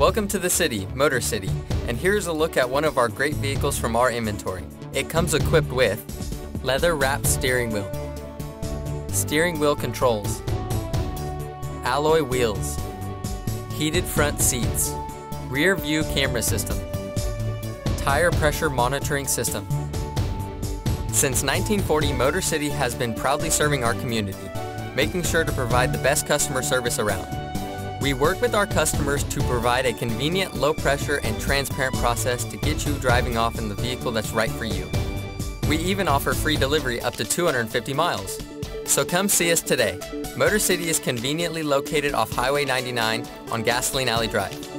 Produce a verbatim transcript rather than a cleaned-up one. Welcome to the city, Motor City, and here's a look at one of our great vehicles from our inventory. It comes equipped with leather-wrapped steering wheel, steering wheel controls, alloy wheels, heated front seats, rear view camera system, tire pressure monitoring system. Since nineteen forty, Motor City has been proudly serving our community, making sure to provide the best customer service around. We work with our customers to provide a convenient, low-pressure, and transparent process to get you driving off in the vehicle that's right for you. We even offer free delivery up to two hundred fifty miles. So come see us today. Motor City is conveniently located off Highway ninety-nine on Gasoline Alley Drive.